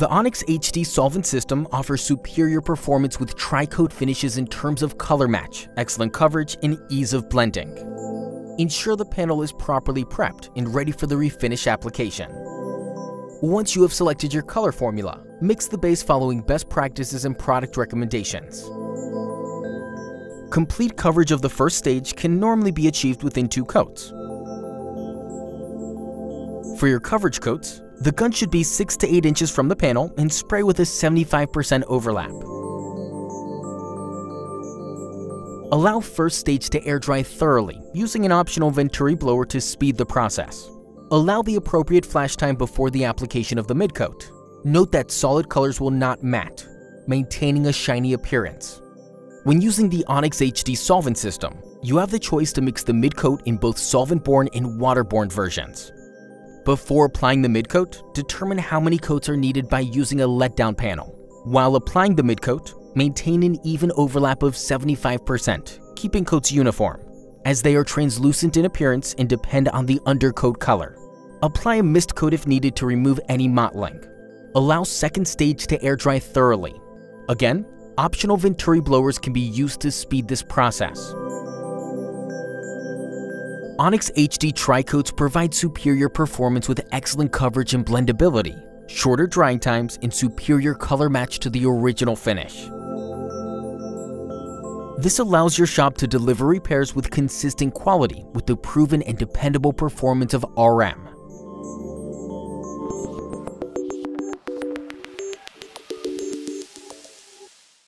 The Onyx HD solvent system offers superior performance with tri-coat finishes in terms of color match, excellent coverage, and ease of blending. Ensure the panel is properly prepped and ready for the refinish application. Once you have selected your color formula, mix the base following best practices and product recommendations. Complete coverage of the first stage can normally be achieved within 2 coats. For your coverage coats, the gun should be 6 to 8 inches from the panel and spray with a 75% overlap. Allow first stage to air dry thoroughly, using an optional Venturi blower to speed the process. Allow the appropriate flash time before the application of the midcoat. Note that solid colors will not matte, maintaining a shiny appearance. When using the Onyx HD solvent system, you have the choice to mix the midcoat in both solvent-borne and water-borne versions. Before applying the midcoat, determine how many coats are needed by using a letdown panel. While applying the midcoat, maintain an even overlap of 75%, keeping coats uniform, as they are translucent in appearance and depend on the undercoat color. Apply a mist coat if needed to remove any mottling. Allow second stage to air dry thoroughly. Again, optional Venturi blowers can be used to speed this process. Onyx HD tri-coats provide superior performance with excellent coverage and blendability, shorter drying times, and superior color match to the original finish. This allows your shop to deliver repairs with consistent quality with the proven and dependable performance of RM.